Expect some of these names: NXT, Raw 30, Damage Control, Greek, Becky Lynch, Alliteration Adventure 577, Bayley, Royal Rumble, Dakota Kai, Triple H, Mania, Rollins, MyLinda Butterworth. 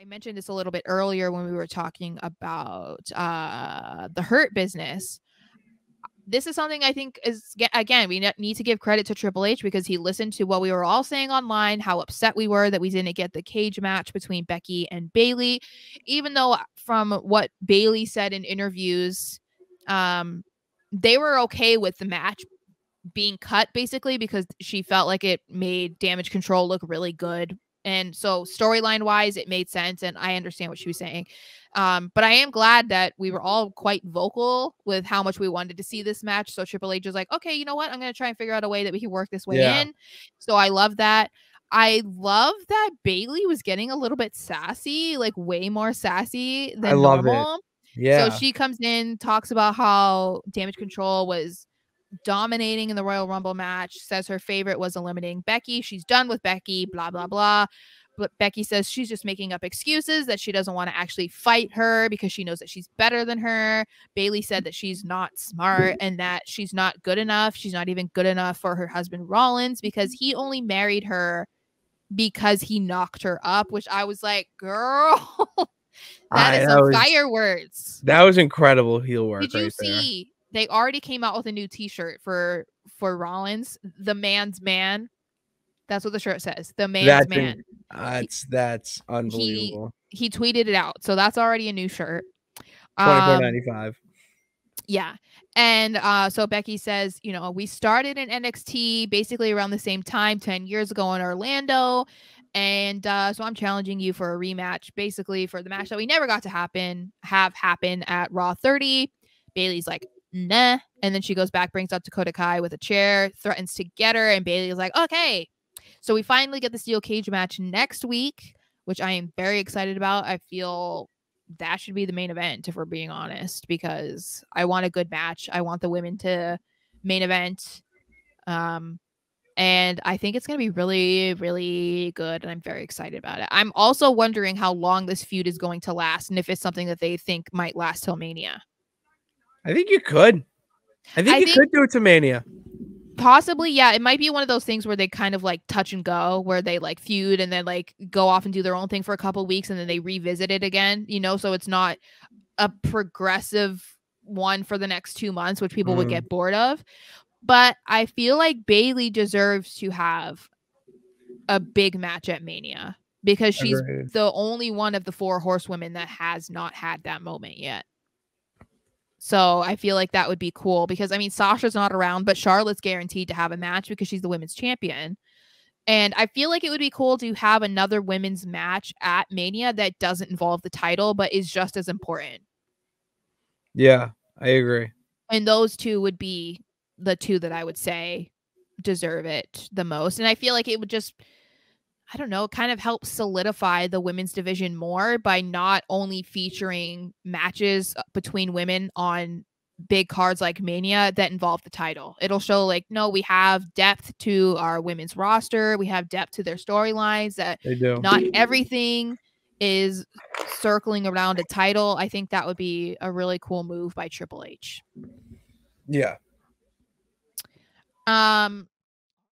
I mentioned this a little bit earlier when we were talking about the Hurt Business. This is something I think is, again, we need to give credit to Triple H because he listened to what we were all saying online, how upset we were that we didn't get the cage match between Becky and Bayley, even though from what Bayley said in interviews, they were okay with the match being cut basically because she felt like it made Damage Control look really good. And so storyline wise, it made sense. And I understand what she was saying. But I am glad that we were all quite vocal with how much we wanted to see this match. So Triple H was like, okay, you know what? I'm going to try and figure out a way that we can work this way in. So I love that. I love that Bayley was getting a little bit sassy, like way more sassy than normal. Yeah. So she comes in, talks about how Damage Control was dominating in the Royal Rumble match, says her favorite was eliminating Becky. She's done with Becky, blah, blah, blah. But Becky says she's just making up excuses, that she doesn't want to actually fight her because she knows that she's better than her. Bayley said that she's not smart and that she's not good enough. She's not even good enough for her husband Rollins because he only married her because he knocked her up, which I was like, girl, that was some fire words. That was incredible heel work. Did you see? They already came out with a new T-shirt for Rollins, the man's man. That's what the shirt says. The man's man. That's unbelievable. He tweeted it out, so that's already a new shirt. $24.95. Yeah, and so Becky says, you know, we started in NXT basically around the same time, 10 years ago in Orlando, and so I'm challenging you for a rematch, basically for the match that we never got to happen at Raw 30. Bayley's like, nah, and then she goes back, brings up Dakota Kai with a chair, threatens to get her, and Bayley is like, okay. So we finally get the steel cage match next week, which I am very excited about. I feel that should be the main event, if we're being honest, because I want a good match. I want the women to main event, and I think it's gonna be really, really good, and I'm very excited about it. I'm also wondering how long this feud is going to last, and if it's something that they think might last till Mania. I think you could. I think you could do it to Mania. Possibly, yeah. It might be one of those things where they kind of like touch and go, where they like feud and then like go off and do their own thing for a couple of weeks and then they revisit it again, you know, so it's not a progressive one for the next 2 months, which people would get bored of. But I feel like Bayley deserves to have a big match at Mania because she's the only one of the four horsewomen that has not had that moment yet. So I feel like that would be cool because, I mean, Sasha's not around, but Charlotte's guaranteed to have a match because she's the women's champion. And I feel like it would be cool to have another women's match at Mania that doesn't involve the title, but is just as important. Yeah, I agree. And those two would be the two that I would say deserve it the most. And I feel like it would just, I don't know, kind of helps solidify the women's division more by not only featuring matches between women on big cards like Mania that involve the title. It'll show like, no, we have depth to our women's roster. We have depth to their storylines, that not everything is circling around a title. I think that would be a really cool move by Triple H. Yeah.